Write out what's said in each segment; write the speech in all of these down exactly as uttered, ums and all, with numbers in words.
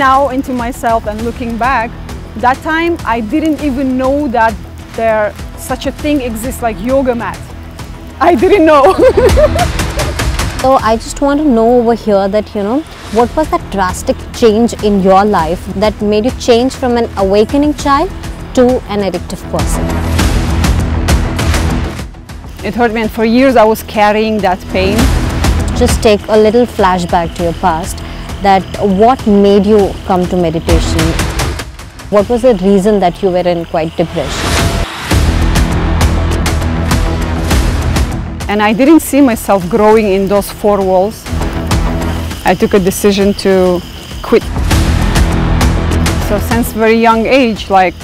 now into myself and looking back, that time I didn't even know that there such a thing exists like yoga mat. I didn't know. So I just want to know over here that, you know, what was that drastic change in your life that made you change from an awakening child to an addictive person? It hurt me, and for years I was carrying that pain. Just take a little flashback to your past, that what made you come to meditation? What was the reason that you were in quite depression? And I didn't see myself growing in those four walls. I took a decision to quit. So since very young age, like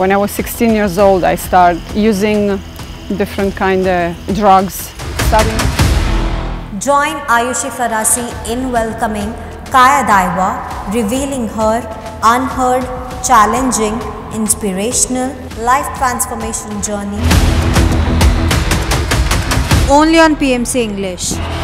when I was sixteen years old, I started using different kind of drugs. Starting. Join Ayushi Pharasi in welcoming Kai Adaiva, revealing her unheard, challenging, inspirational, life transformation journey. Only on P M C English.